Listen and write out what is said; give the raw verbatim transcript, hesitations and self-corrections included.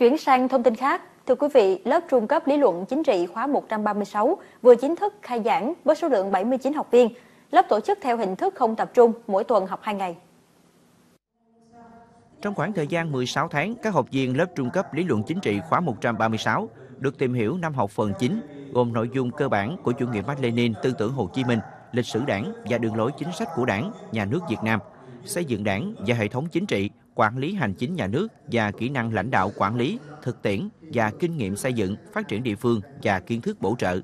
Chuyển sang thông tin khác, thưa quý vị, lớp trung cấp lý luận chính trị khóa một trăm ba mươi sáu vừa chính thức khai giảng với số lượng bảy mươi chín học viên. Lớp tổ chức theo hình thức không tập trung, mỗi tuần học hai ngày. Trong khoảng thời gian mười sáu tháng, các học viên lớp trung cấp lý luận chính trị khóa một trăm ba mươi sáu được tìm hiểu năm học phần chính, gồm nội dung cơ bản của chủ nghĩa Mác Lênin, tư tưởng Hồ Chí Minh, lịch sử Đảng và đường lối chính sách của Đảng, Nhà nước Việt Nam, xây dựng Đảng và hệ thống chính trị, quản lý hành chính nhà nước và kỹ năng lãnh đạo quản lý, thực tiễn và kinh nghiệm xây dựng, phát triển địa phương và kiến thức bổ trợ.